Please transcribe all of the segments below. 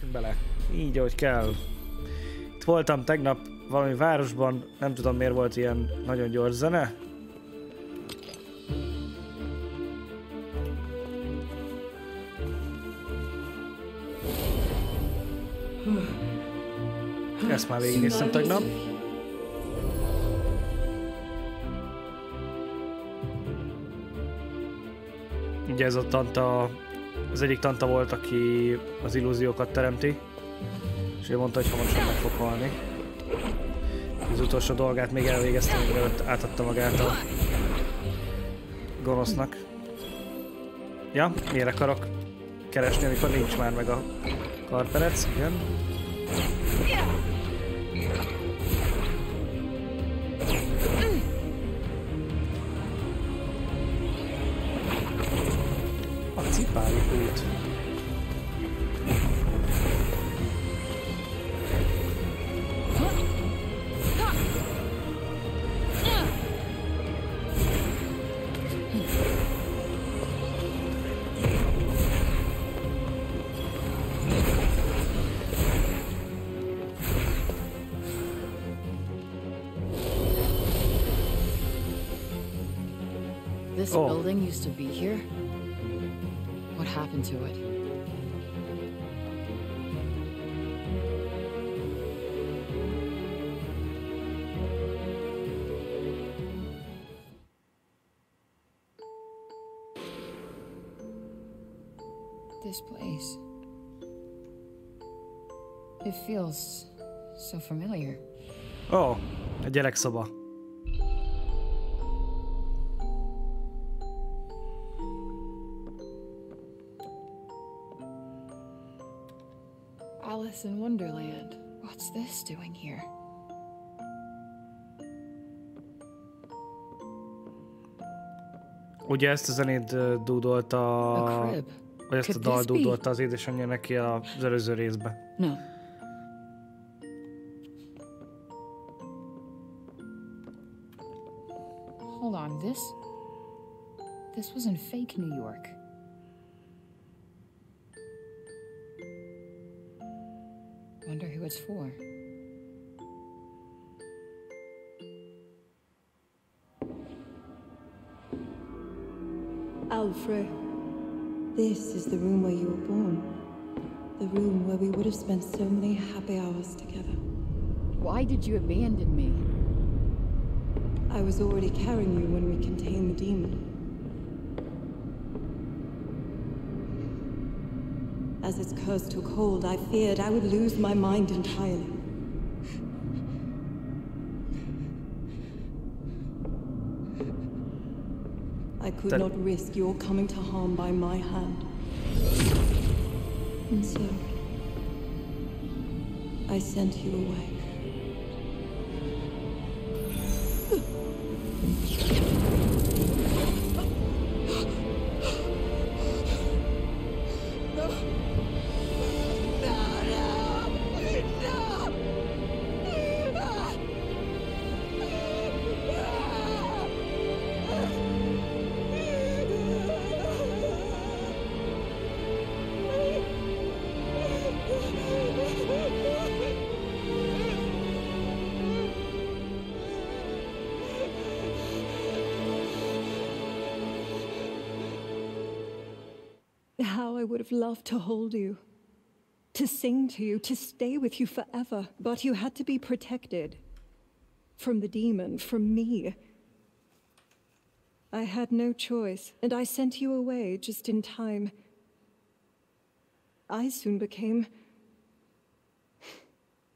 rakjunk bele. Így, ahogy kell. Itt voltam tegnap valami városban, nem tudom miért volt ilyen nagyon gyors zene. Ezt már végignéztem tegnap. Ugye ez a tanta, az egyik tanta volt, aki az illúziókat teremti, és ő mondta, hogy hamarosan meg fog halni. Az utolsó dolgát még elvégeztem, mielőtt átadta magát a gonosznak. Ja, miért akarok keresni, amikor nincs már meg a karperec? Igen. A cipáli út. This building used to be here. What happened to it? This place. It feels so familiar. Oh, a gyerekszoba. In Wonderland. What's this doing here? Ugye ezt a zenét dúdolta, vagy ezt a dal dúdolta az édesanyja neki az előző részben. No. Hold on, this wasn't fake New York. Wonder who it's for. Alfred, this is the room where you were born. The room where we would have spent so many happy hours together. Why did you abandon me? I was already carrying you when we contained the demon. As its curse took hold, I feared I would lose my mind entirely. I could not risk your coming to harm by my hand. And so, I sent you away. I would have loved to hold you, to sing to you, to stay with you forever, but you had to be protected from the demon, from me. I had no choice, and I sent you away just in time. I soon became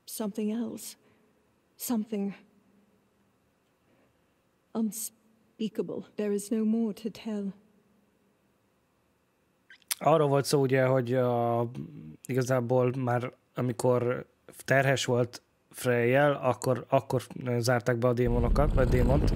something else, something unspeakable. There is no more to tell. Arról volt szó ugye, hogy igazából már amikor terhes volt Freyjel, akkor zárták be a démonokat, vagy démont.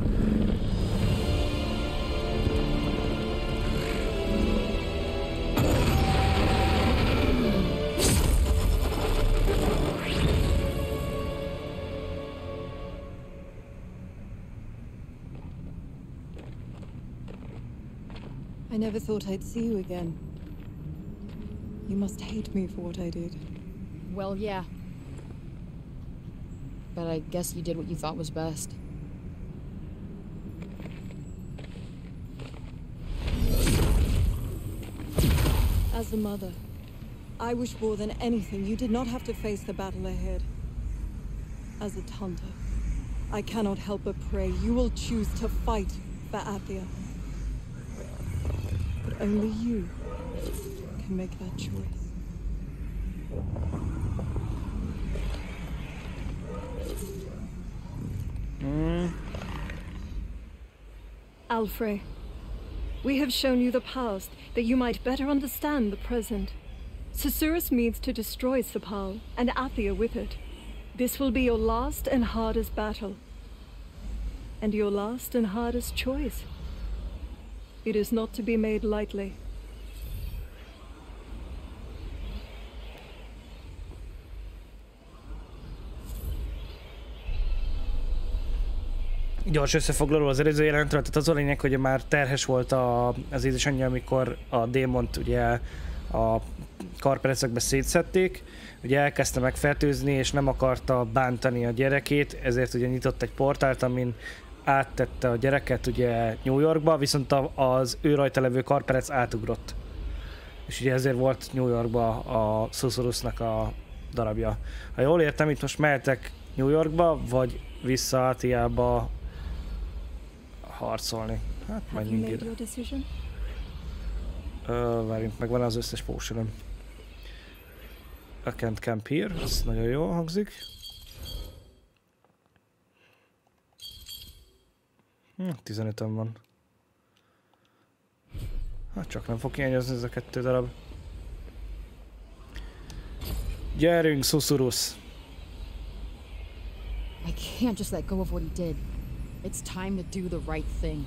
I never thought I'd see you again. You must hate me for what I did. Well, yeah. But I guess you did what you thought was best. As the mother, I wish more than anything you did not have to face the battle ahead. As a Tanta, I cannot help but pray you will choose to fight for Athia. But only you can make that choice. Alfred, we have shown you the past that you might better understand the present. Susurrus means to destroy Cipal and Athia with it. This will be your last and hardest battle. And your last and hardest choice. It is not to be made lightly. Gyors összefoglaló az előző jelentről, tehát az a lényeg, hogy már terhes volt az édesanyja, amikor a démont ugye a karperecekbe szétszedték, ugye elkezdte megfertőzni és nem akarta bántani a gyerekét, ezért ugye nyitott egy portált, amin áttette a gyereket ugye New Yorkba, viszont az ő rajta levő karperec átugrott. És ugye ezért volt New Yorkba a Susurrusnak a darabja. Ha jól értem, itt most mehetek New Yorkba, vagy vissza Athiába harcolni. Hát majd mindig. Várjunk, megvan az összes potion-öm. I can't camp here, ez nagyon jól hangzik. Hm, 15-öm van. Hát csak nem fog hiányozni ez a 2 darab. Gyerünk, Susurrus! I can't just let go of what he did. It's time to do the right thing.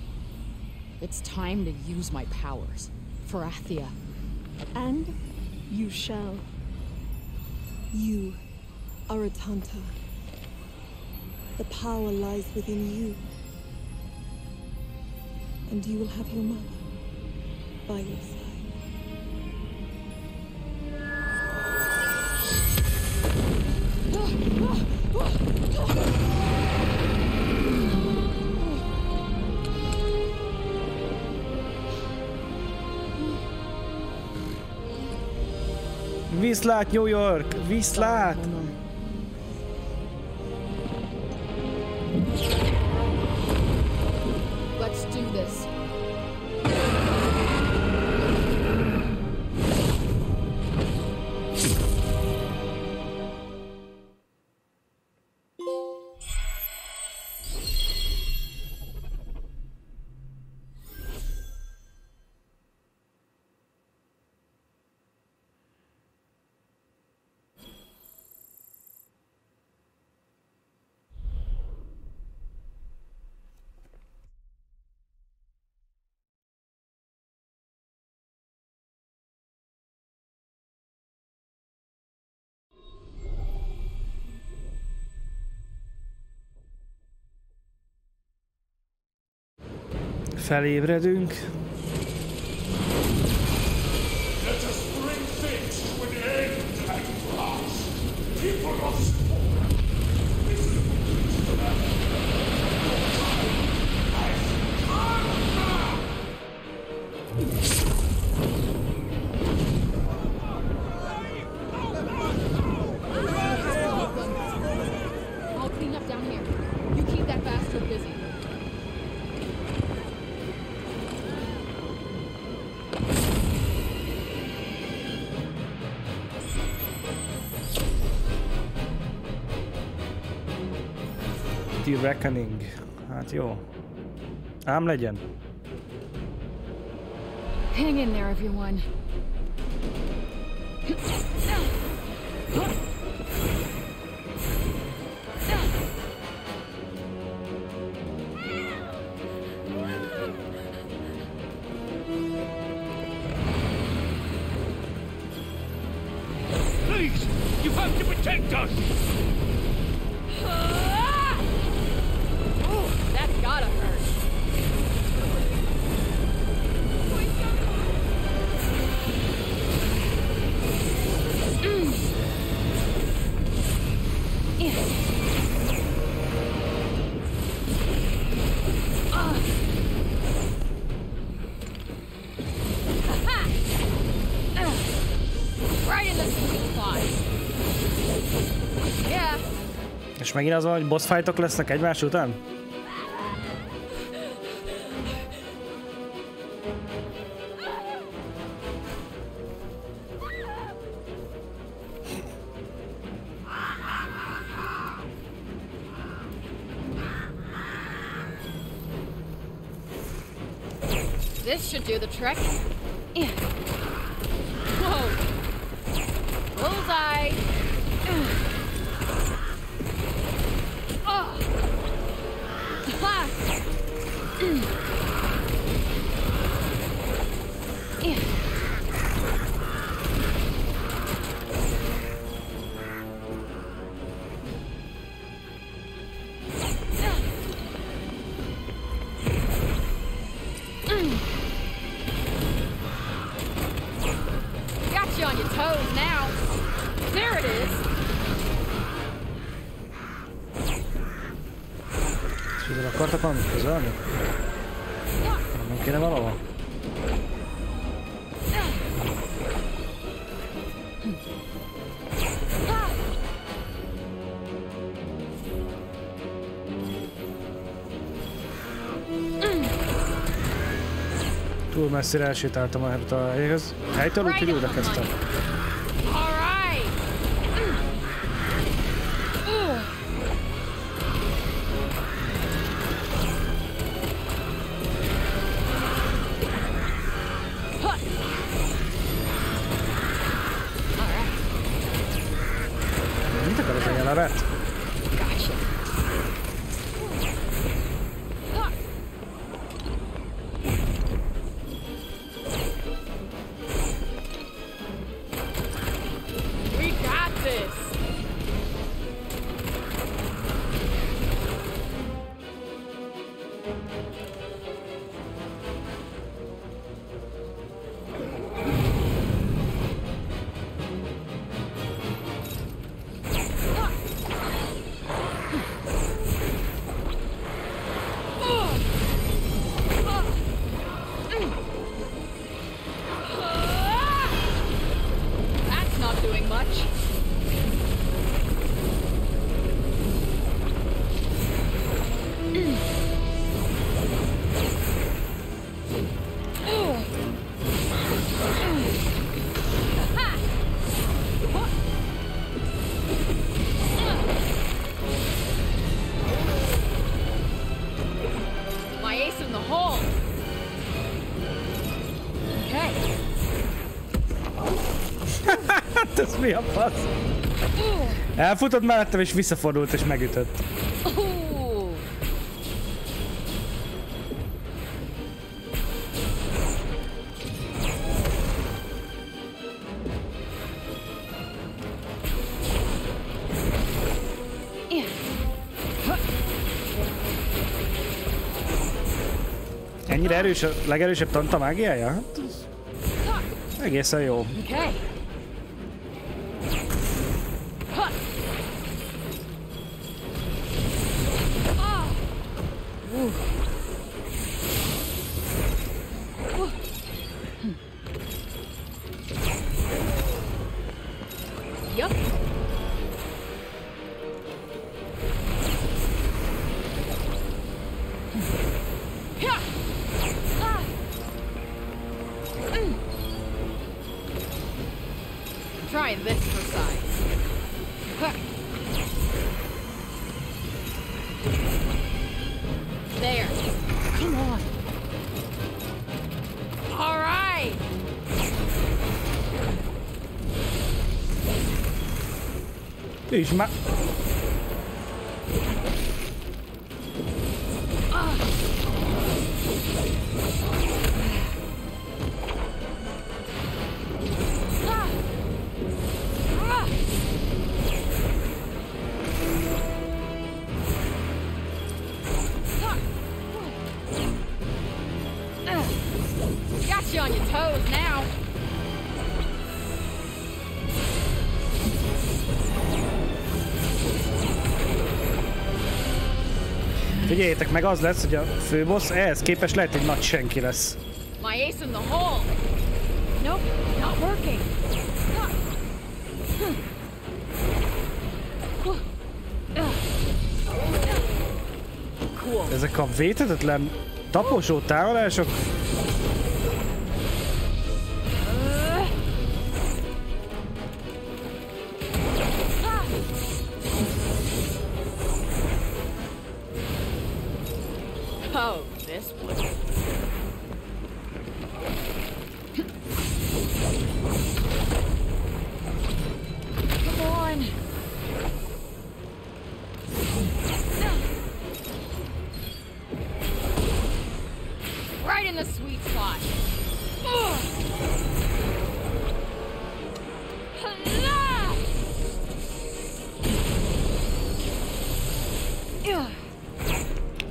It's time to use my powers. For Athia. And you shall. You are a Tanta. The power lies within you. And you will have your mother by your side. Viszlát, New York! Viszlát! Let's do this. Felébredünk. Reckoning. Hát jó. Ám legyen. Hang in there, everyone. Please, you have to protect us. És megint az van, hogy boss fightok lesznek egymás után? This should do the trick. Whoa! Bullseye! Oh! Ha! Túl messzire elsétáltam a helyhez. Helytől úgy, hogy újra kezdtem. Ez mi a fasz? Elfutott mellettem és visszafordult és megütött. Ennyire erős a legerősebb tanta mágiája? Hát egészen jó. Is már... Figyeljétek meg, az lesz, hogy a főbossz ehhez képest lehet egy nagy senki lesz. ezek a vétetetlen taposó távolások.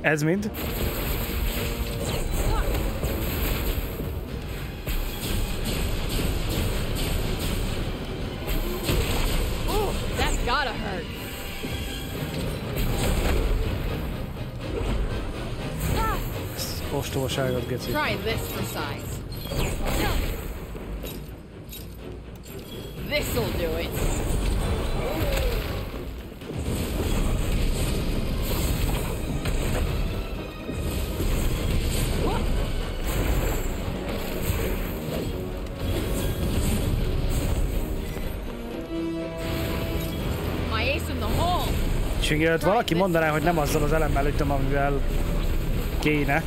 Ez mind. Ez ostobaságot geci. Mielőtt valaki mondaná, hogy nem azzal az elemmel ütöm, amivel kéne.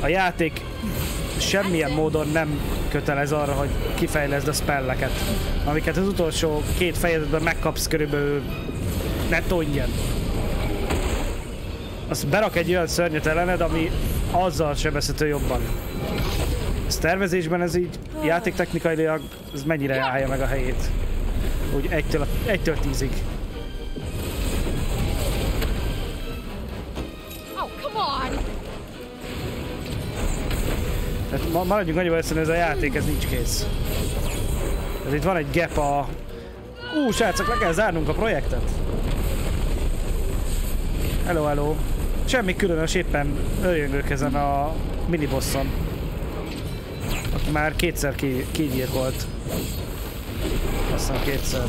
A játék semmilyen módon nem kötelez arra, hogy kifejleszd a spelleket, amiket az utolsó két fejezetben megkapsz körülbelül nettó ingyen. Azt berak egy olyan szörnyet ellened, ami azzal sebezhető jobban. Ez tervezésben ez így játéktechnikailag ez mennyire állja meg a helyét. Úgy 1-től 10-ig. Tehát maradjunk annyiban egyszerűen, ez a játék, ez nincs kész. Ez itt van egy gap a... Ú, srácok, le kell zárnunk a projektet. Hello, hello. Semmi különös, éppen örjöngök ezen a minibosszon. Aki már kétszer kigyilkolt. Aztán kétszer.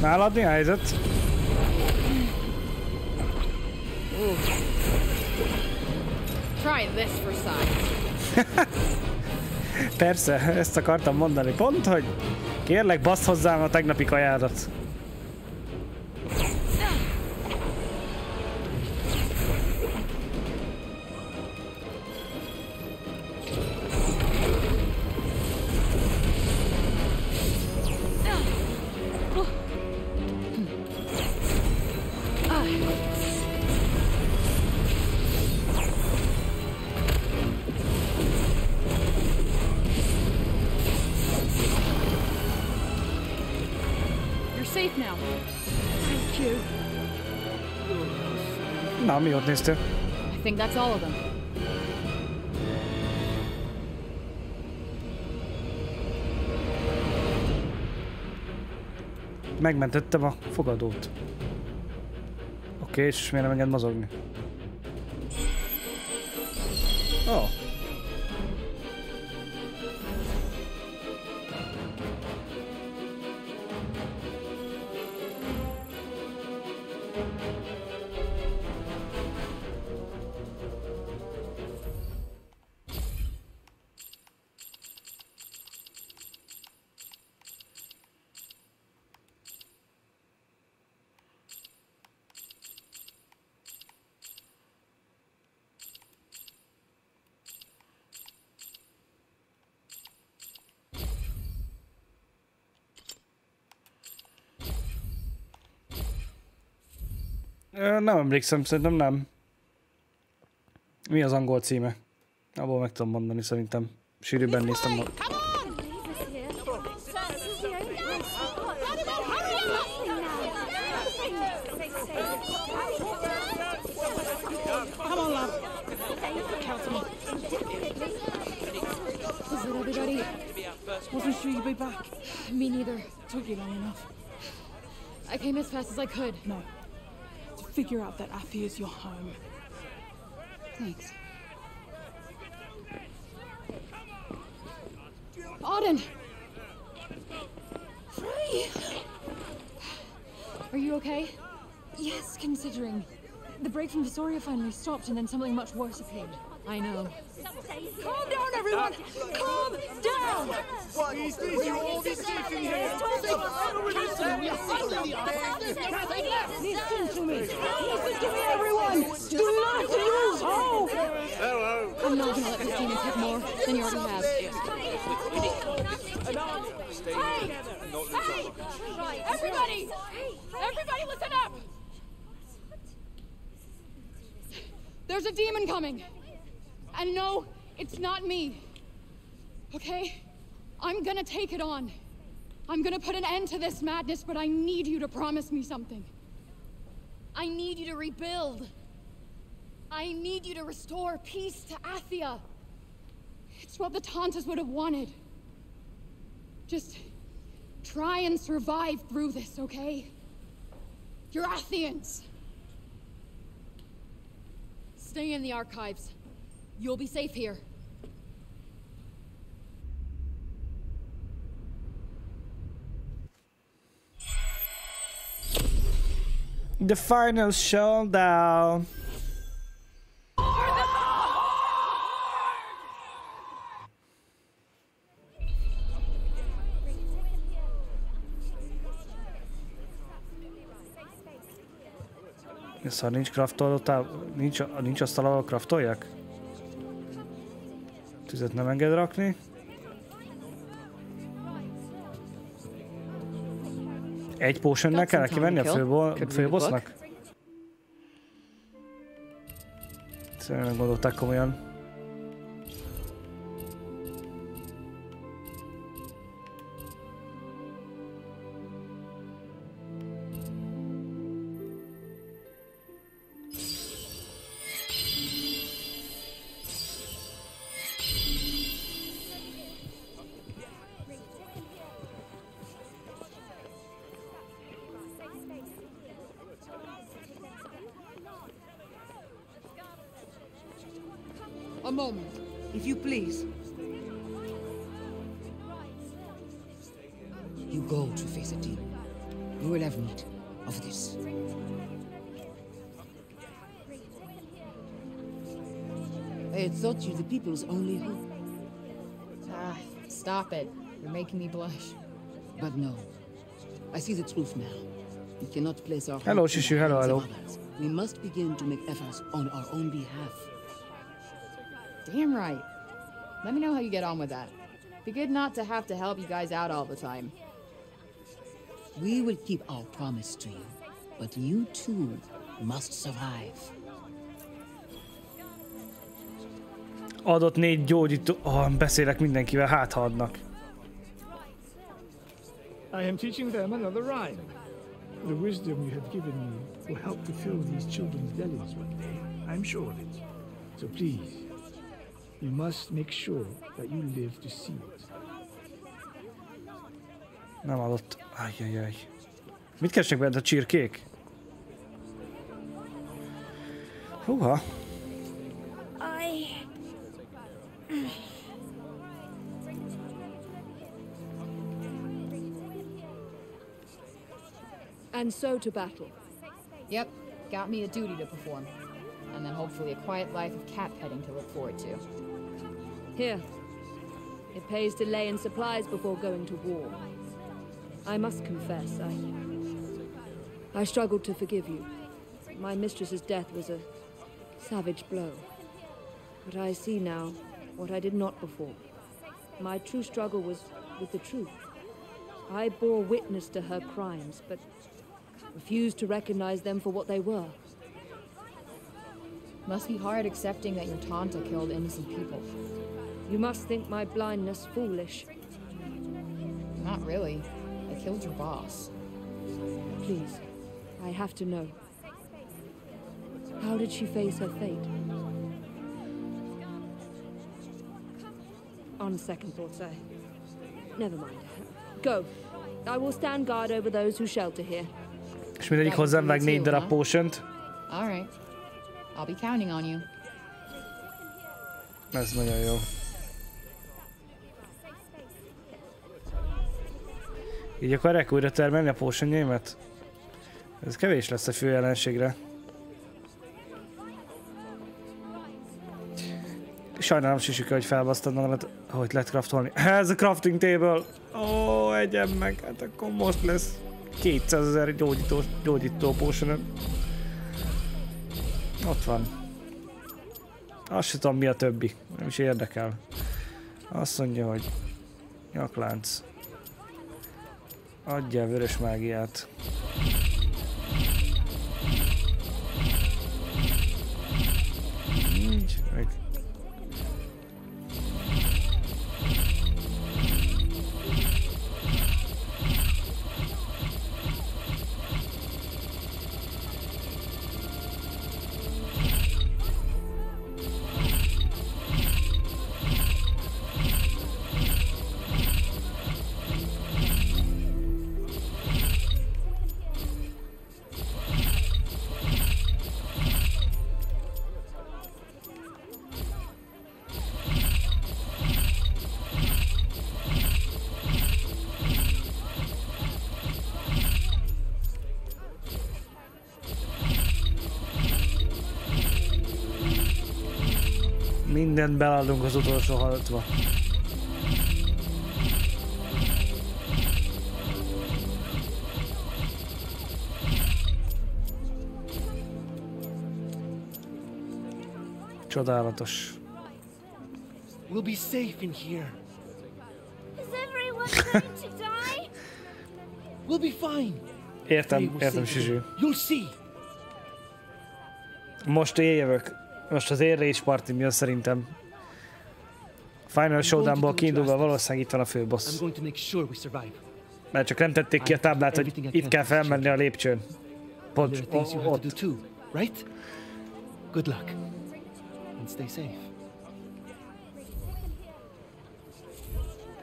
Nálad mi a helyzet? Persze, ezt akartam mondani. Pont, hogy kérlek, baszd hozzám a tegnapi kajádat. I think that's all of them. Megmentettem a fogadót. Oké, és miért nem enged mozogni? Oh. Nem emlékszem, szerintem nem. Mi az angol címe? Abból meg tudom mondani, szerintem. Sűrűben néztem ma. Wasn't sure you'd be back. Me neither. Took you long enough. I came as fast as I could. No. To figure out that Athia is your home. Thanks. Arden! Frey! Are you okay? Yes, considering. The break from Visoria finally stopped and then something much worse appeared. I know. Calm down, everyone! Calm down! What is this? You all be safe in here! Listen to me! Listen to me, everyone! Do not lose hope! Hello! I'm not gonna let this demon take more than you already have. Hey! Hey! Everybody! Everybody listen up! There's a demon coming! And no, it's not me. Okay? I'm gonna take it on. I'm gonna put an end to this madness, but I need you to promise me something. I need you to rebuild. I need you to restore peace to Athia. It's what the Tantas would have wanted. Just try and survive through this, okay? You're Athians. Stay in the archives. You'll be safe here. The final showdown. Jest, a nincs kraftoló, nincs asztalával kraftolják? Tüzet nem enged rakni. Egy potionnel kell neki menni a főbossnak? Szerintem nem gondolták komolyan. A moment, if you please. You go to face a demon. You will have need of this. I had thought you the people's only hope. Ah, stop it. You're making me blush. But no. I see the truth now. We cannot place our... Hello, Shishu. Hello, hello. We must begin to make efforts on our own behalf. Damn right. Let me know how you get on with that. Be good not to have to help you guys out all the time. We will keep our promise to you, but you too must survive. Adott 4 gyógyító... beszélek mindenkivel, hát ha adnak. I am teaching them another rhyme. The wisdom you have given me will help to fill these children's bellies one day. I'm sure of it. So please, you must make sure that you live to see it. Nem adott. Ajjajjaj. Mit keresnek benne a csirkék? Húha. And so to battle. Yep, got me a duty to perform. And then hopefully a quiet life of cat petting to look forward to. Here. It pays to lay in supplies before going to war. I must confess, I struggled to forgive you. My mistress's death was a savage blow. But I see now what I did not before. My true struggle was with the truth. I bore witness to her crimes, but refused to recognize them for what they were. Must be hard accepting that your Tanta killed innocent people. You must think my blindness foolish. Not really. I killed your boss. Please, I have to know. How did she face her fate? On second thoughts, I Never mind. Go. I will stand guard over those who shelter here. És mindegyik hozzám vág 4 darab potion-t. All right. I'll be counting on you. Ez nagyon jó. Így akarják újra termelni a potion-jaimat? Ez kevés lesz a fő jelenségre. Sajnálom, Sisika, hogy felbasztadnám, hogy lehet craftolni. Ez a crafting table! Ó, egyen meg, hát akkor most lesz 200 000 gyógyító potion-öm. Ott van. Azt sem tudom, mi a többi. Nem is érdekel. Azt mondja, hogy nyaklánc. Adjál vörös mágiát. Nincs meg. Mindent beladunk az utolsó halatba. Csodálatos. We'll be safe in here. Is everyone ready to die? We'll be fine. Értem, Zsuzsi. You'll see. Most én jövök. Most az én rage partim jön szerintem. Final Showdownból kiindulva valószínűleg itt van a főbossz. Mert csak nem tették ki a táblát, hogy itt kell felmenni a lépcsőn. Pont ott.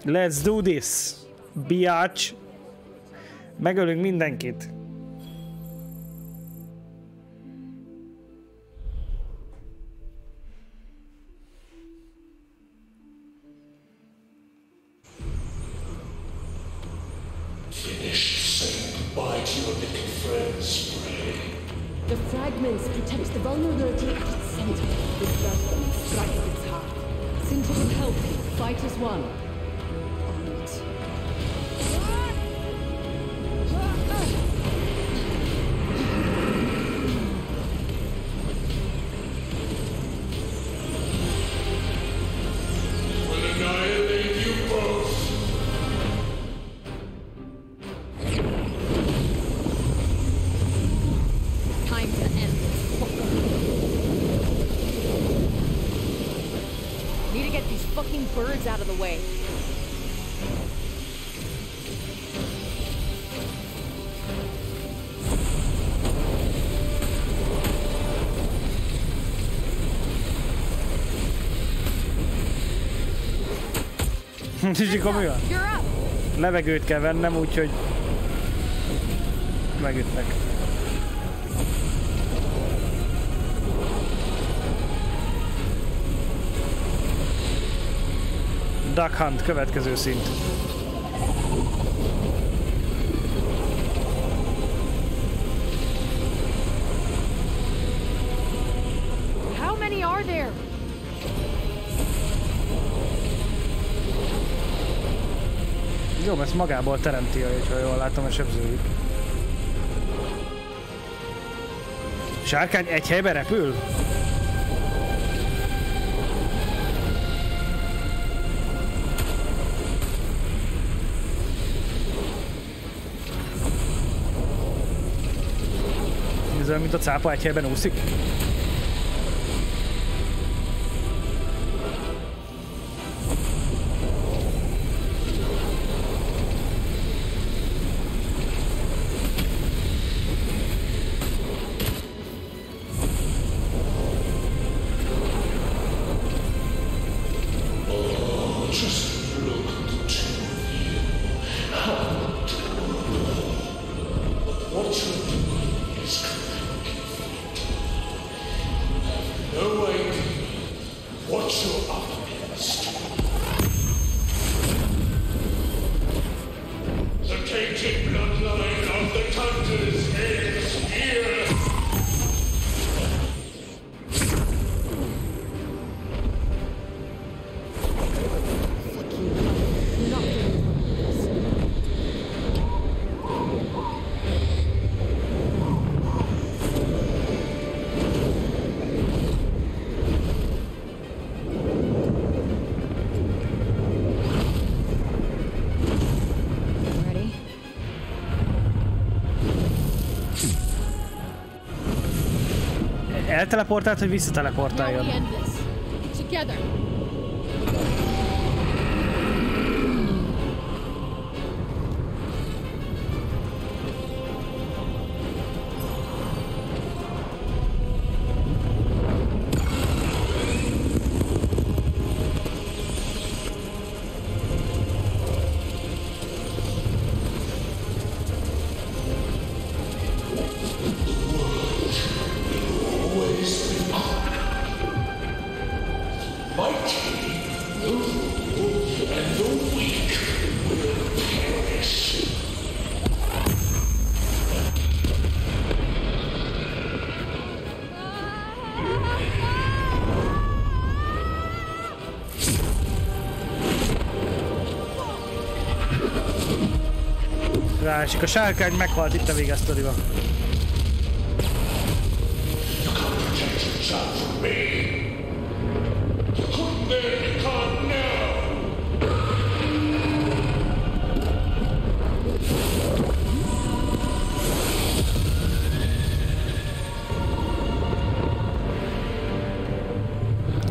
Let's do this, biatch. Megölünk mindenkit. Zsuzsika, mi van? Levegőt kell vennem, úgyhogy megütnek. Duck Hunt, következő szint. How many are there? Jó, mert magából teremti, ha jól látom, a sebzőjük. Sárkány egy helyben repül? Ez olyan, mint a cápa egy helyben úszik. Just look at the two of you. What's your optimism? The tainted bloodline of the Hunters is here! Elteleportált, hogy visszateleportáljon. És a sárkány meghalt itt a vége a sztoriban.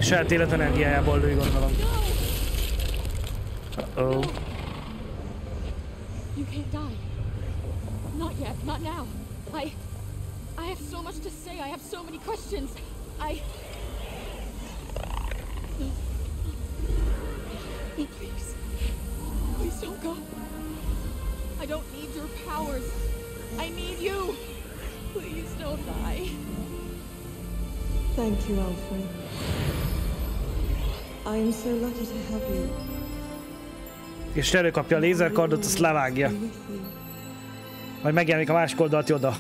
Saját élet energiájából lőj, gondolom. Uh-oh. Thank you, Alfred. I am so lucky to have you. És előkapja a lézerkardot, azt levágja. Majd megjelenik a másik oldalt Yoda.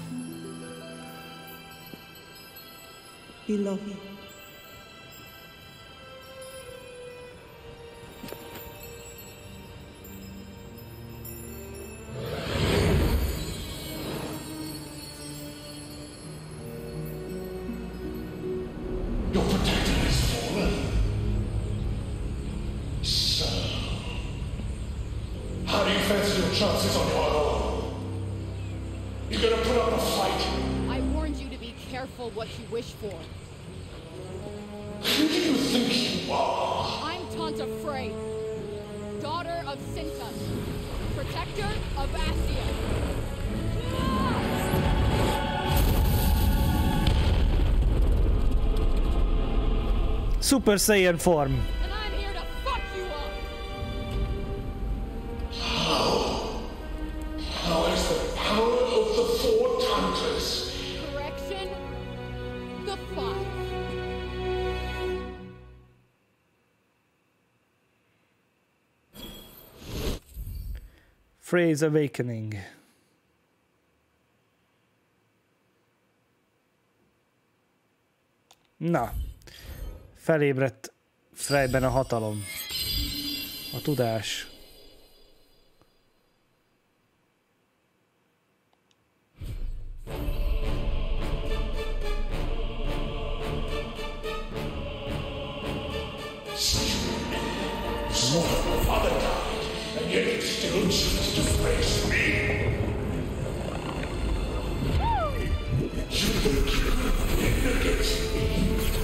Super Saiyan form. And I'm here to fuck you up. How is the power of the four Tantras? Correction, the five. Frey's awakening. Na. Felébredt Freyben a hatalom, a tudás.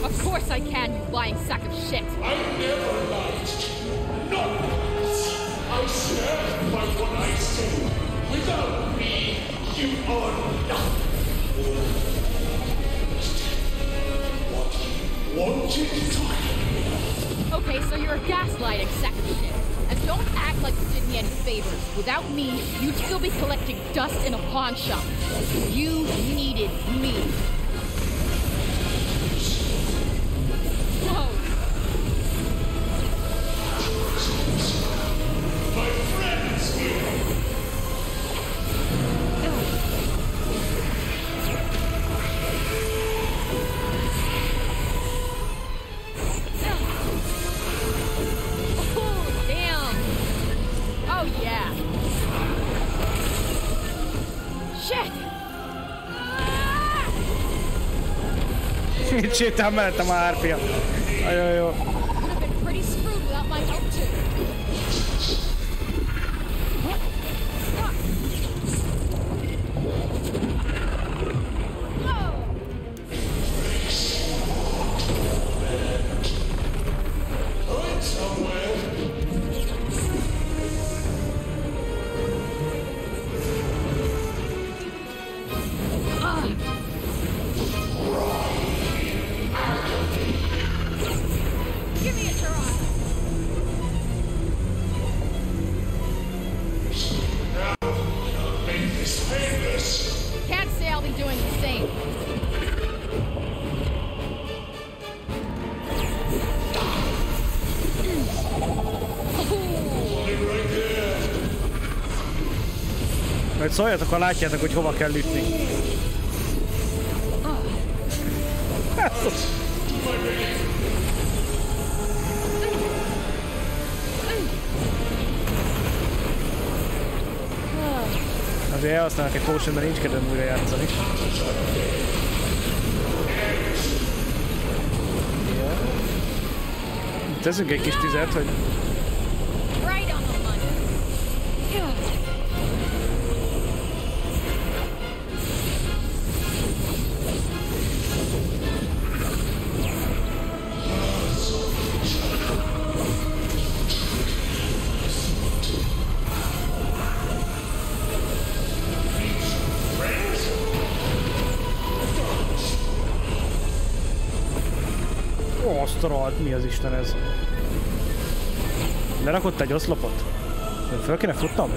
Of course I can, you lying sack of shit! I never lied to you! Not once! I swear by what I say! Without me, you are nothing! What you wanted to happen. Okay, so you're a gaslighting sack of shit. And don't act like you did me any favors. Without me, you'd still be collecting dust in a pawn shop. You needed me. Tama harpia. Ayo. Szóljatok, ha látjátok, hogy hova kell ütni. Azért elhasználnak egy potion, mert nincs kedvem újra játszani. Teszünk egy kis tüzet, hogy... Mi az Isten ez? Lerakott egy oszlopot? Föl kéne futnom?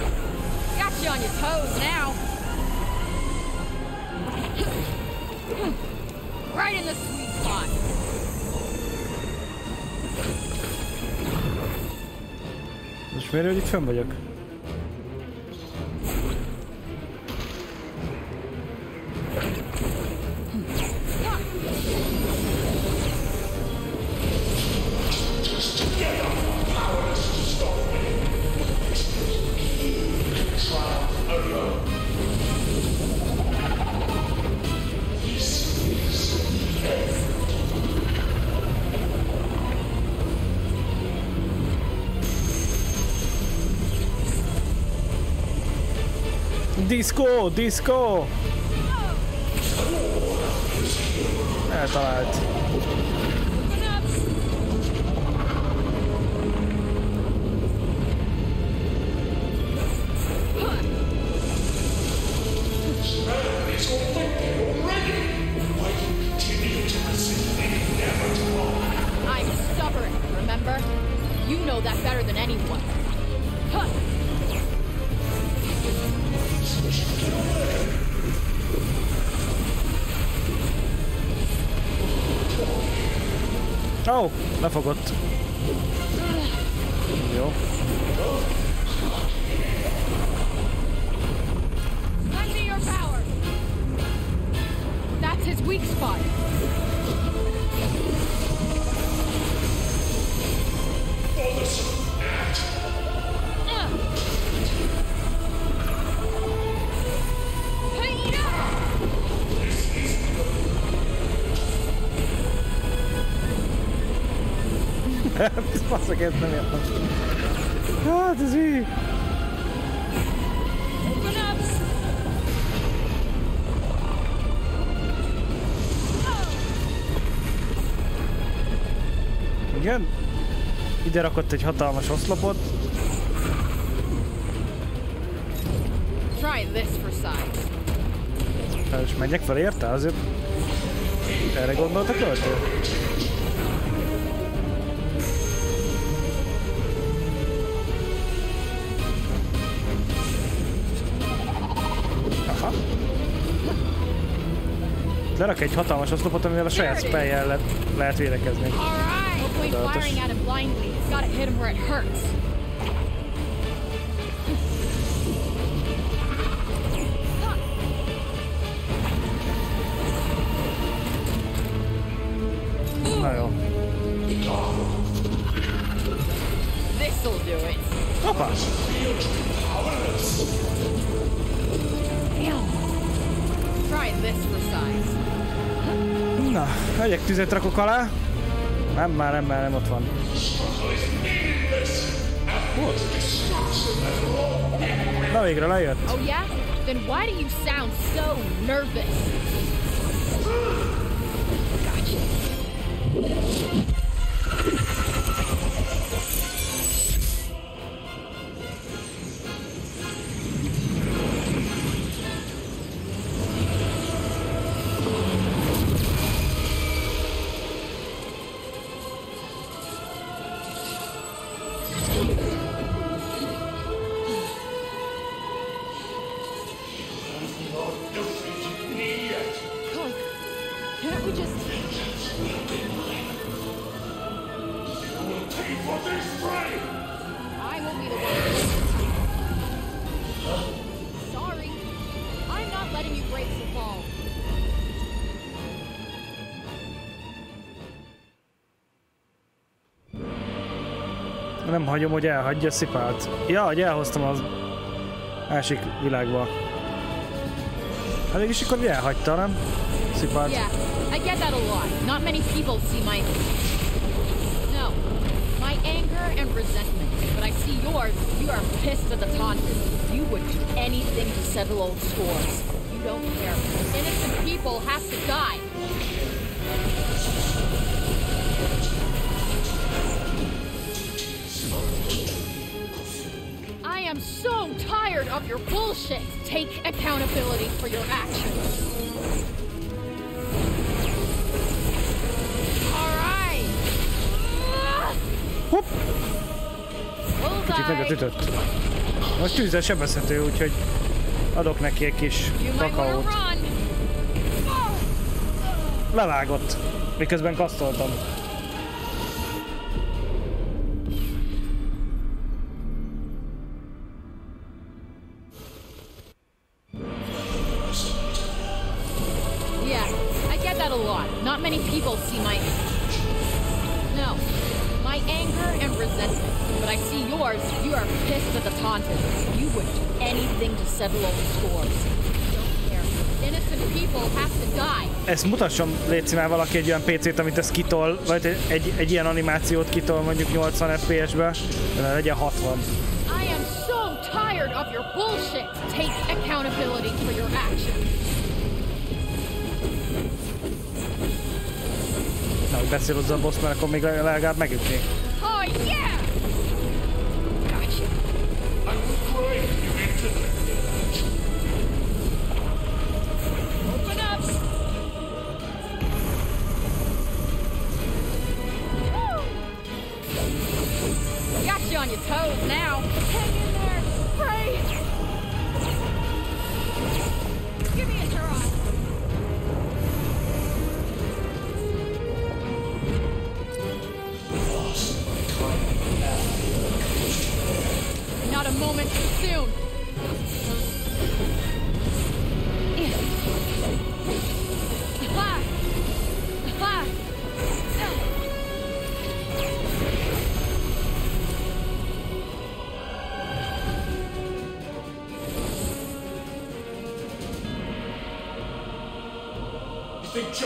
Most miért, hogy itt fönn vagyok? Disco! Eltalált. Lefogott. Jó. Faszak, ezt nem értem. Hát ez így. Igen. Ide rakott egy hatalmas oszlopot. Hát és menjek fel érte? Azért erre gondoltak költő? Lerak egy hatalmas oszlopot, amivel a saját spelljel lehet védekezni. Na jó. Hoppá! Try this for size. Na, megyek, tüzet rakok alá. Nem, ott van. Na végre lejött. Oh yeah? Then why do you sound so nervous? Gotcha. Nem hagyom, hogy elhagyja Cipalt. Ja, hogy elhoztam az másik világba. Hát mégis akkor elhagyta, nem? Cipalt. Yeah, I get that a lot. Not many people see my... No, my anger and resentment. But I see yours. You are pissed at the taunting. You would do anything to settle old scores. You don't care. Innocent people have to die. I am so tired of your bullshit. Take accountability for your actions. All right. Hopp. Kicsit megötött. Most tűzzel sebezhető, úgyhogy adok neki egy kis kakaót. Levágott, miközben kasztoltam. Ezt mutasson, légy már valaki egy olyan PC-t, amit ez kitol, vagy egy ilyen animációt kitol mondjuk 80 FPS-be, de legyen 60. I am so tired of your bullshit. Take accountability for your actions. Na, hogy beszél hozzá a boss, mert akkor még legalább megütnék. Oh yeah! Gotcha. I will break you into the... On your toes now. Hang in there, Frey. Give me a try. Not a moment too soon.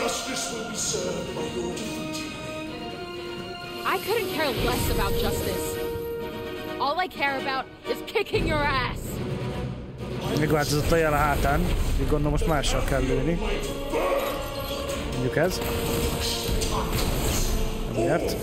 Justice will be served by your defeat. I couldn't care less about justice. All I care about is kicking your ass. Még változott a jel a hátán. Még gondolom most mással kell lőni. Mondjuk ez. Miért?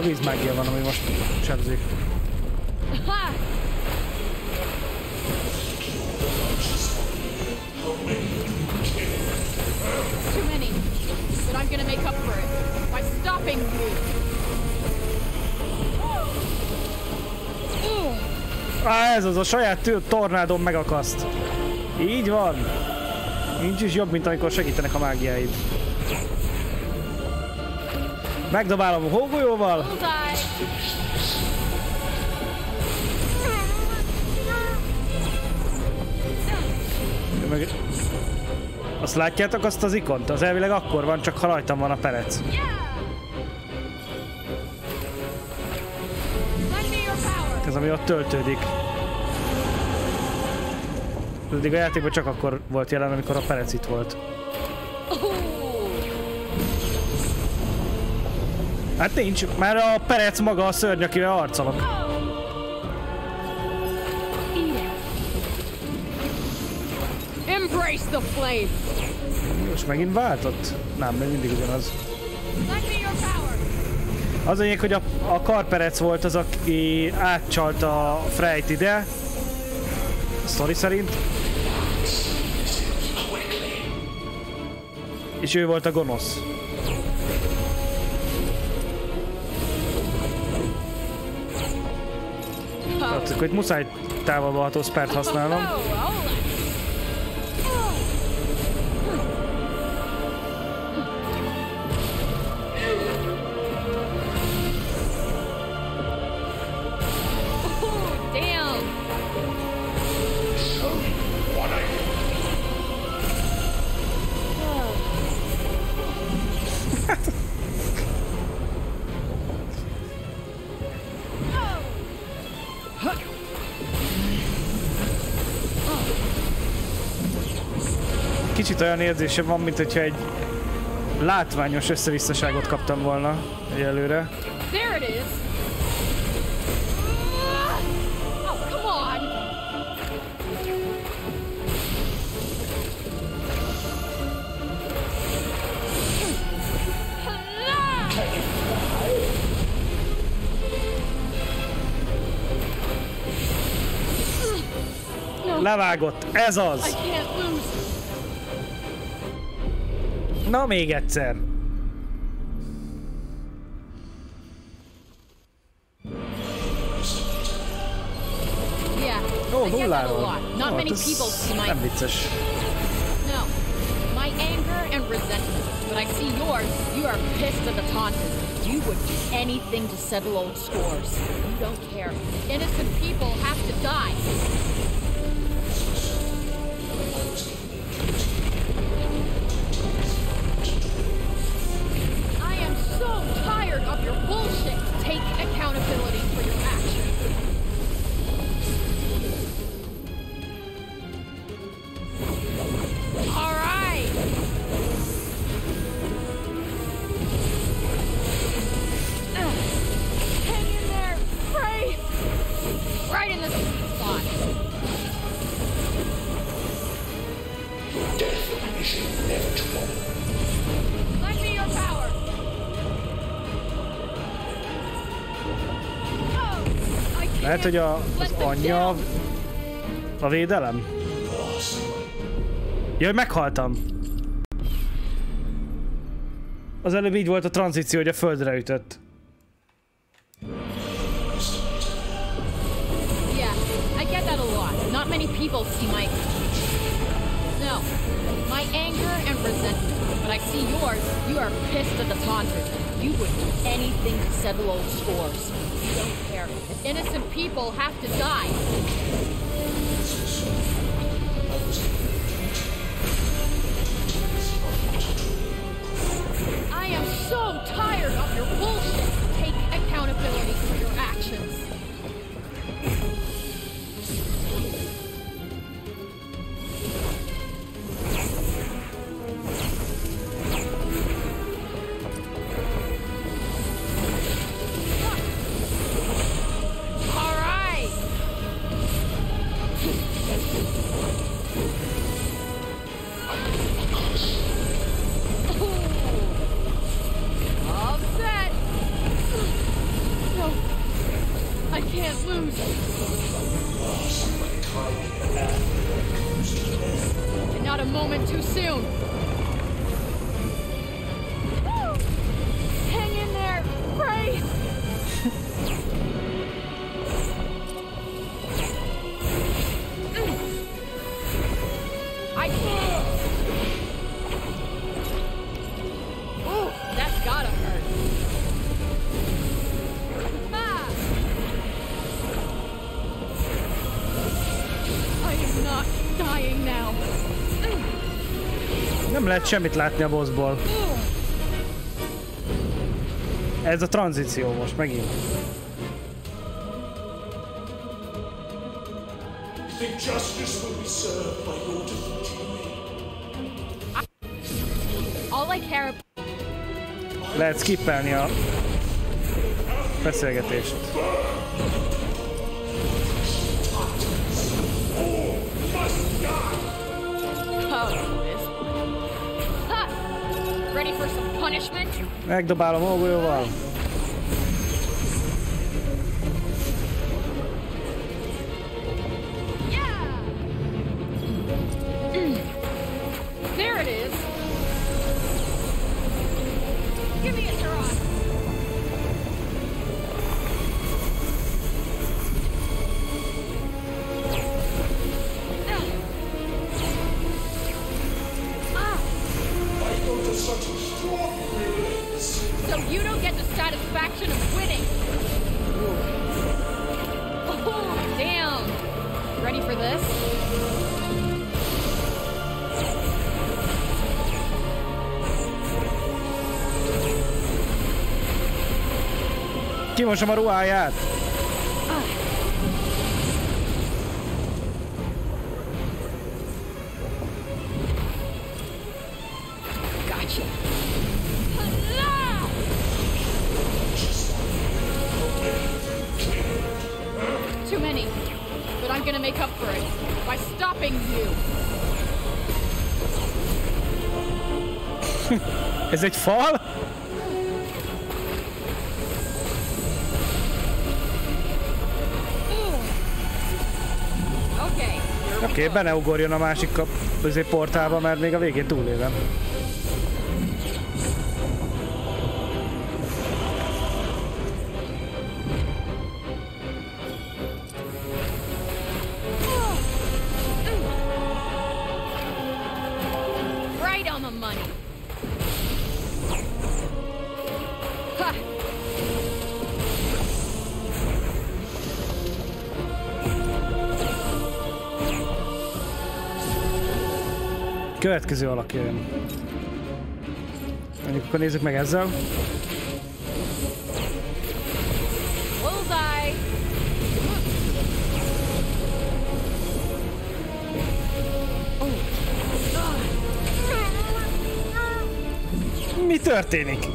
De vízmágia van, ami most sebzik. Too many, but I'm gonna make up for it by stopping you. Ah, ez az a saját tornádon megakaszt. Így van. Nincs is jobb, mint amikor segítenek a mágiáid. Megdobálom a hógolyóval. Azt látjátok, azt az ikont? Az elvileg akkor van, csak ha rajtam van a perec. Ez ami ott töltődik. Eddig a játékban csak akkor volt jelen, amikor a perec itt volt. Hát nincs, már a perec maga a szörny, akivel arcolok. Embrace the flame. Most megint váltott? Nem, még mindig ugyanaz. Az lényeg, hogy a karperec volt az, aki átcsalta a Freyt ide. A sztori szerint. És ő volt a gonosz. Hát, hogy muszáj távolba ható szpert használnom. Olyan érzésem van, mint hogyha egy látványos összevisszaságot kaptam volna egyelőre. Levágott, ez az! Na, még egyszer. Ó, nulláról. Hát ez nem vicces. Lehet, hogy az anyja a védelem? Jaj, meghaltam! Az előbb így volt a tranzíció, hogy a földre ütött. Innocent people have to die. I am so tired of your bullshit. Take accountability for your actions. moment too soon. Hang in there, Frey! I can't! Ooh, that's gotta hurt. Ah. I am not dying now. Nem lehet semmit látni a bossból. Ez a tranzíció most megint. Lehet skippelni a beszélgetést. Megdobálom óvóval. Kimosom a ruháját! Ez egy fal? Oké, okay, be ne ugorjon a másik portálba, mert még a végén túlélem. Következő alak jön. Mondjuk akkor nézzük meg ezzel. Mi történik?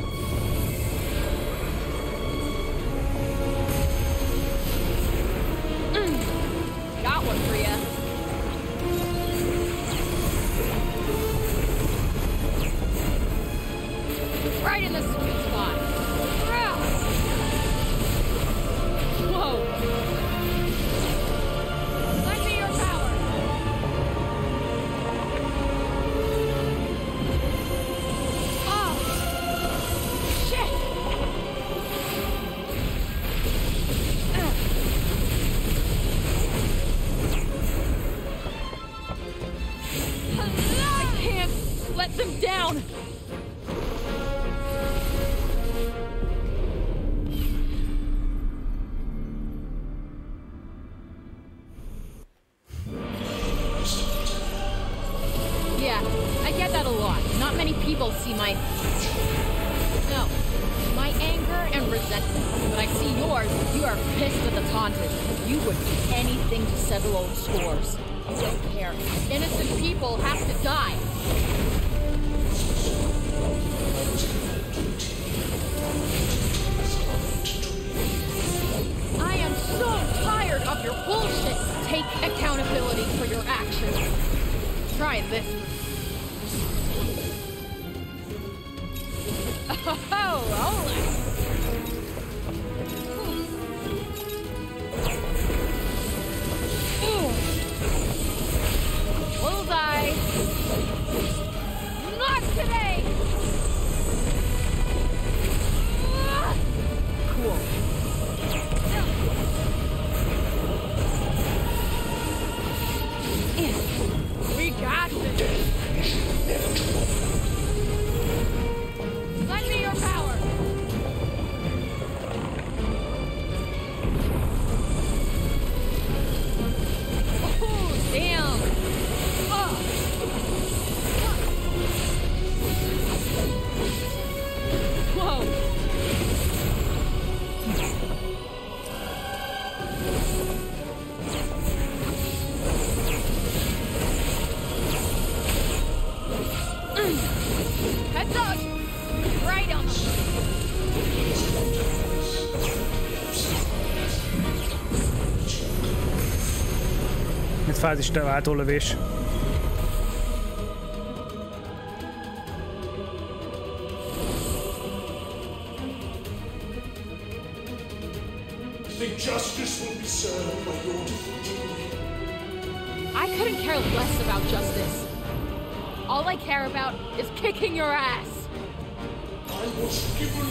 Bullseye! Egy fázisváltó lövés. Justice will be served by your defeat. I couldn't care less about justice. All I care about is kicking your ass. I was given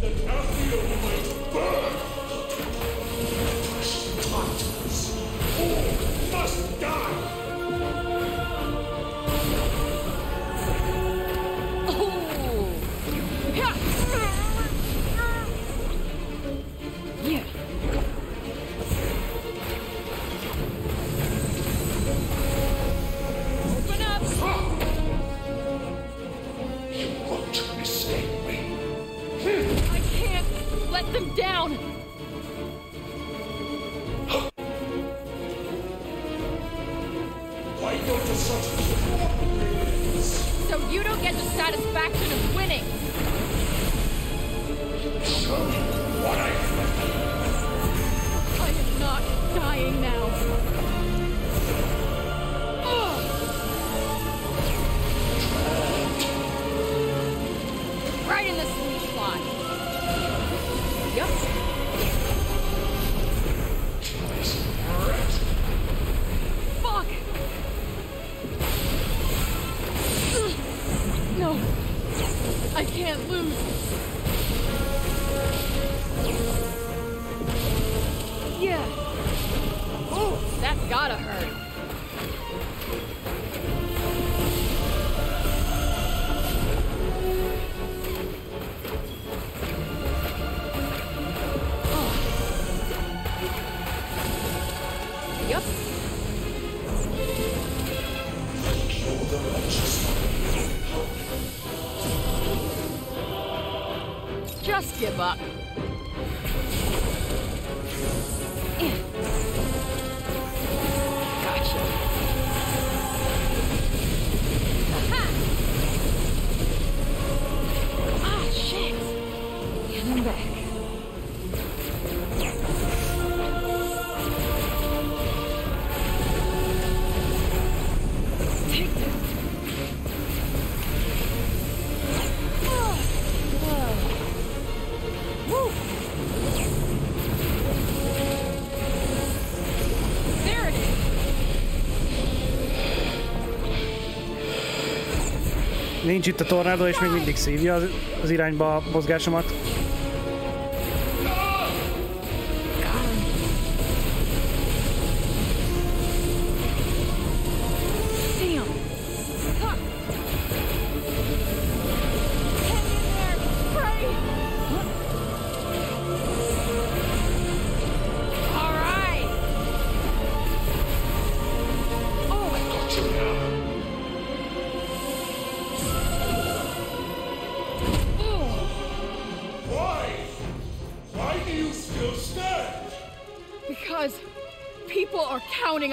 that Athia might burn. She taught us. All must die. Nincs itt a tornádó, és még mindig szívja az irányba a mozgásomat.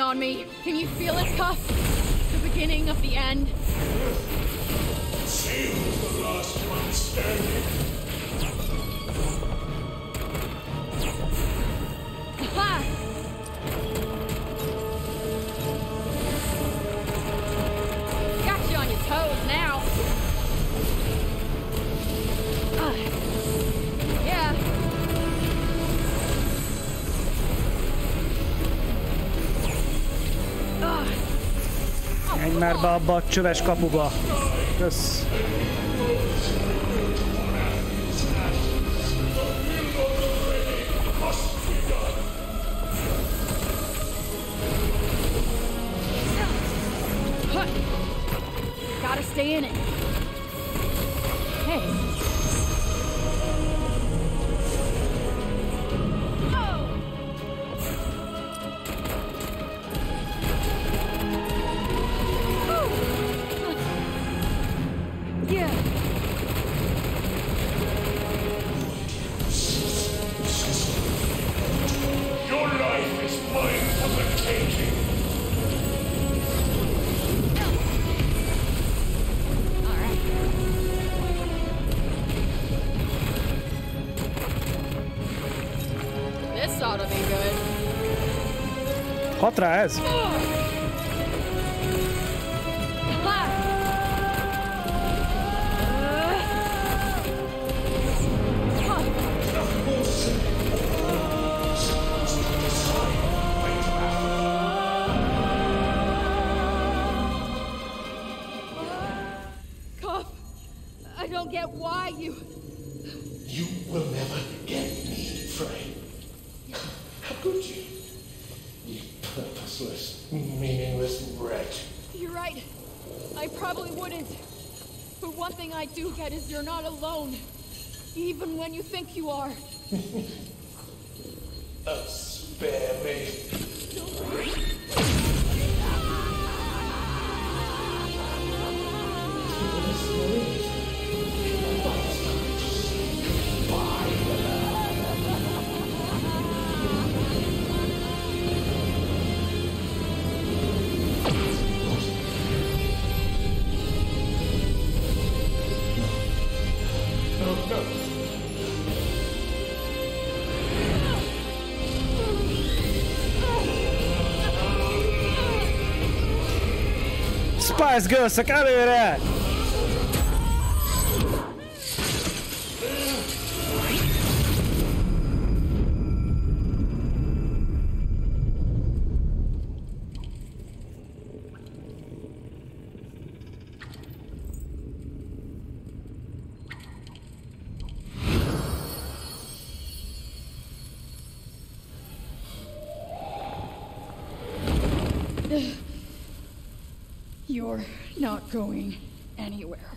On me. Can you feel it, Cuff? The beginning of the end. Save the last one standing. Aha! Got you on your toes now. Yeah. Menj már be abba a csöves kapuba. Kösz. Gotta stay in it. Hey. All Otra vez. You're not alone, even when you think you are. Oh, spare me. Don't worry. Let's go, sacaram ele. You're not going anywhere.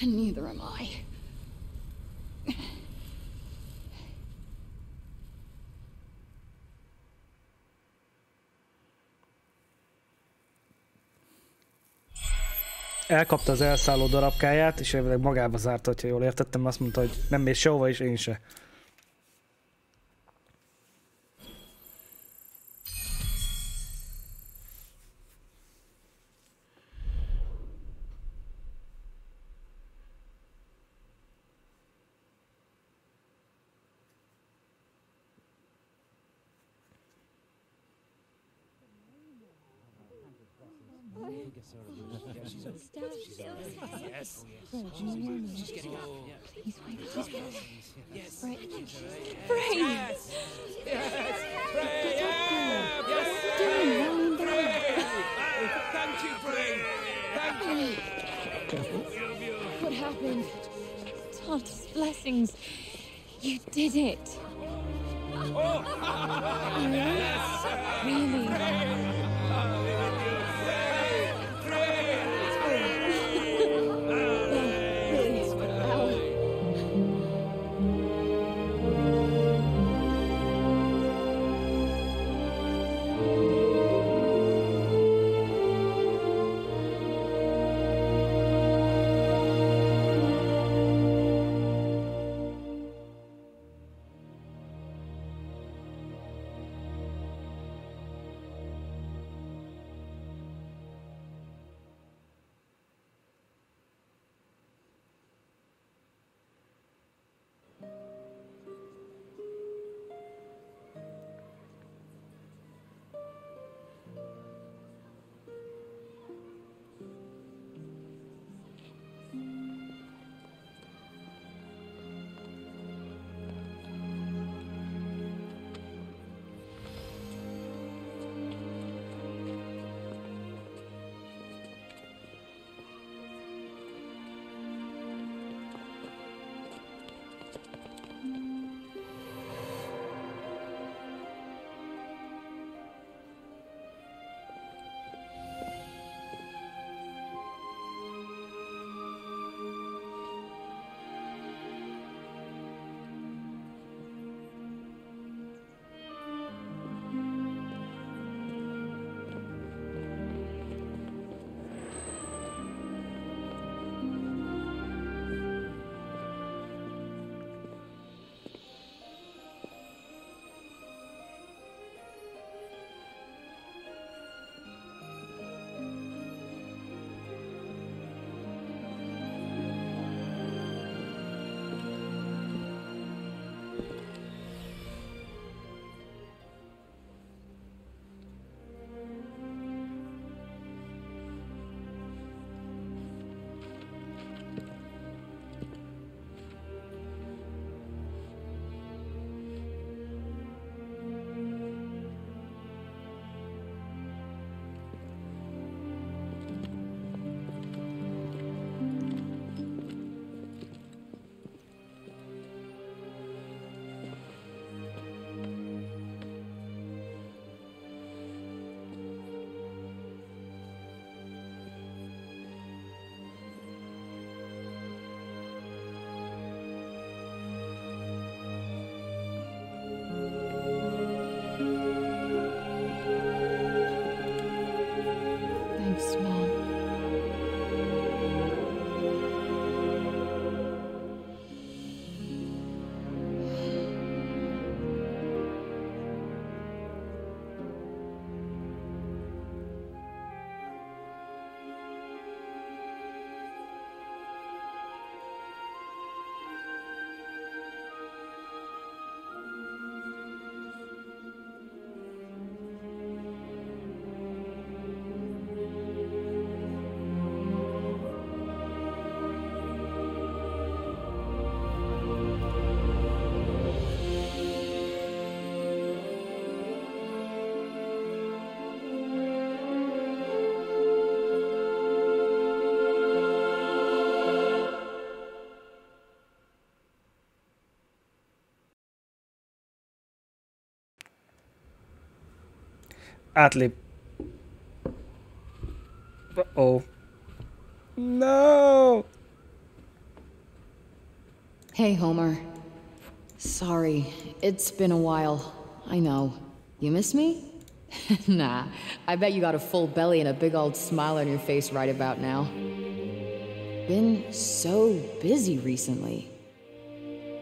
Neither am I. Elkapta az elszálló darabkáját, és elvileg magába zárta, ha jól értettem, azt mondta, hogy nem mész sehova, és én se. Atli. Uh-oh. No! Hey, Homer. Sorry, it's been a while. I know. You miss me? Nah, I bet you got a full belly and a big old smile on your face right about now. Been so busy recently.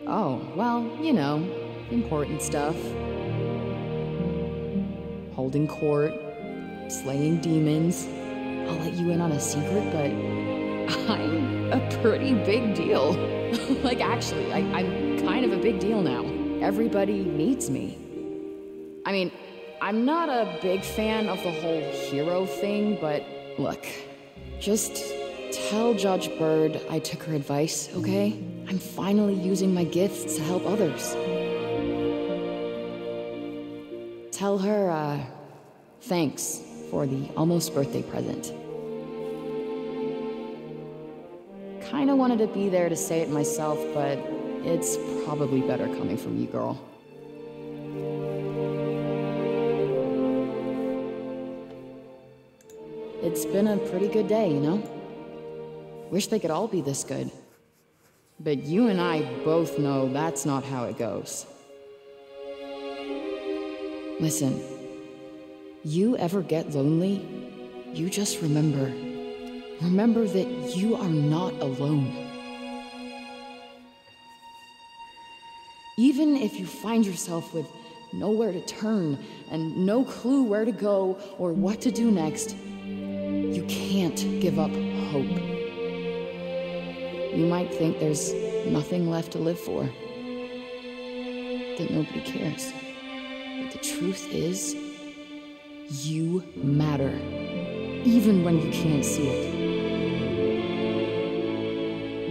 Oh, well, you know, important stuff. Holding court, slaying demons. I'll let you in on a secret, but I'm a pretty big deal. Like, actually, I'm kind of a big deal now. Everybody needs me. I mean, I'm not a big fan of the whole hero thing, but look, just tell Judge Bird I took her advice, okay? I'm finally using my gifts to help others. Tell her, thanks for the almost birthday present. Kinda wanted to be there to say it myself, but it's probably better coming from you, girl. It's been a pretty good day, you know? Wish they could all be this good. But you and I both know that's not how it goes. Listen, you ever get lonely, you just remember. Remember that you are not alone. Even if you find yourself with nowhere to turn and no clue where to go or what to do next, you can't give up hope. You might think there's nothing left to live for, that nobody cares. But the truth is, you matter, even when you can't see it.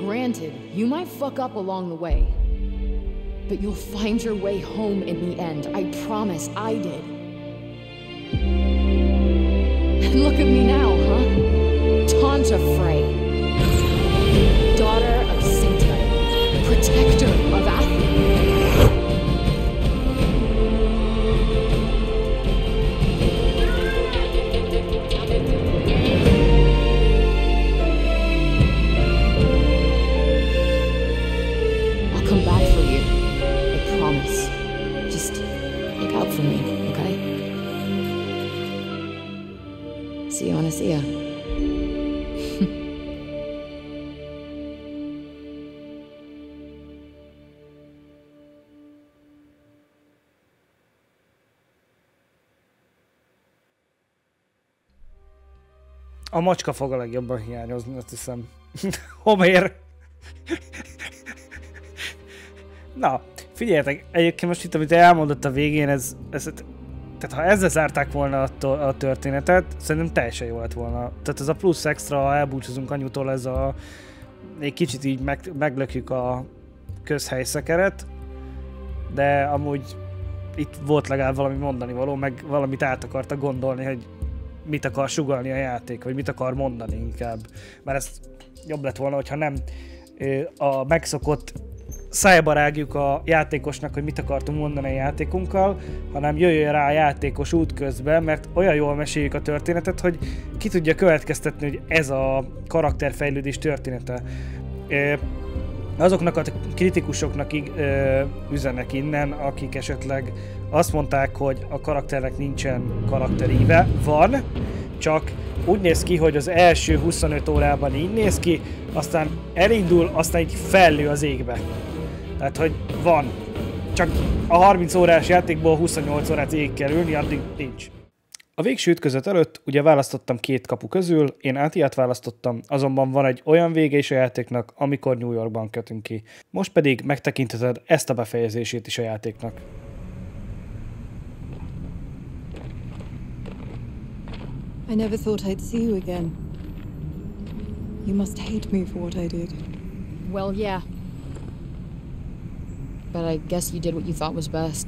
Granted, you might fuck up along the way, but you'll find your way home in the end. I promise, I did. And look at me now, huh? Tanta Frey. Daughter of Satan, protector of Athia. I'll come back for you, I promise. Just look out for me, okay? See you on Athia. A macska fog a legjobban hiányozni, azt hiszem. Homér! Na, figyeljetek, egyébként most itt, amit elmondott a végén, tehát ha ezzel zárták volna a történetet, szerintem teljesen jó lett volna. Tehát ez a plusz extra, ha elbúcsúzunk anyutól, ez a... egy kicsit így meglökjük a közhelyszekeret, de amúgy itt volt legalább valami mondani való, meg valamit át akarta gondolni, hogy mit akar sugallni a játék, vagy mit akar mondani inkább. Mert ez jobb lett volna, hogyha nem a megszokott szájba rágjuk a játékosnak, hogy mit akartunk mondani a játékunkkal, hanem jöjjön rá a játékos útközben, mert olyan jól meséljük a történetet, hogy ki tudja következtetni, hogy ez a karakterfejlődés története. Azoknak a kritikusoknak üzenek innen, akik esetleg azt mondták, hogy a karakternek nincsen karakteríve. Van, csak úgy néz ki, hogy az első 25 órában így néz ki, aztán elindul, aztán így fellő az égbe. Tehát, hogy van. Csak a 30 órás játékból 28 órát ég kerülni, addig nincs. A végső ütközet előtt ugye választottam két kapu közül, én Athiát választottam, azonban van egy olyan vége is a játéknak, amikor New Yorkban kötünk ki. Most pedig megtekintheted ezt a befejezését is a játéknak. I never thought I'd see you again. You must hate me for what I did. Well, yeah. But I guess you did what you thought was best.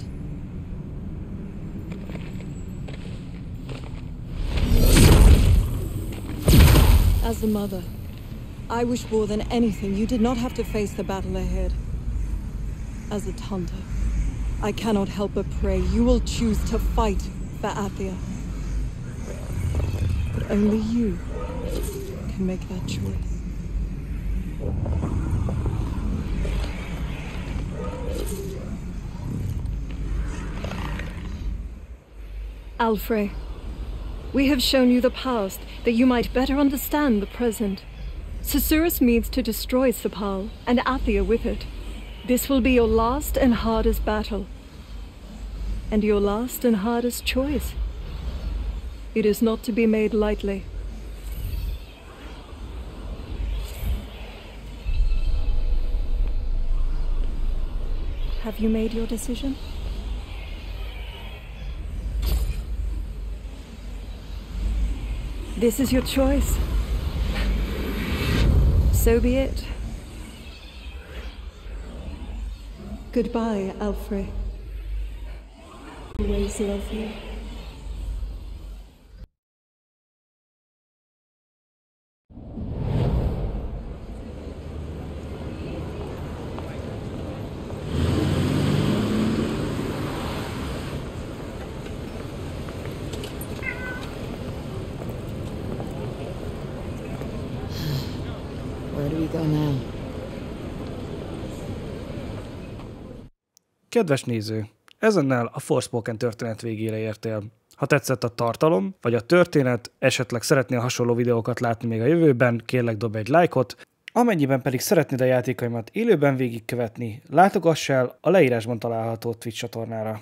As a mother, I wish more than anything you did not have to face the battle ahead. As a Tanta, I cannot help but pray you will choose to fight for Athia. Only you can make that choice. Alfred, we have shown you the past that you might better understand the present. Susurrus means to destroy Cipal and Athia with it. This will be your last and hardest battle. And your last and hardest choice. It is not to be made lightly. Have you made your decision? This is your choice. So be it. Goodbye, Alfred. Always love you. Kedves néző, ezennel a Forspoken történet végére értél. Ha tetszett a tartalom, vagy a történet, esetleg szeretnél hasonló videókat látni még a jövőben, kérlek dobj egy lájkot. Amennyiben pedig szeretnéd a játékaimat élőben végigkövetni, látogass el a leírásban található Twitch csatornára.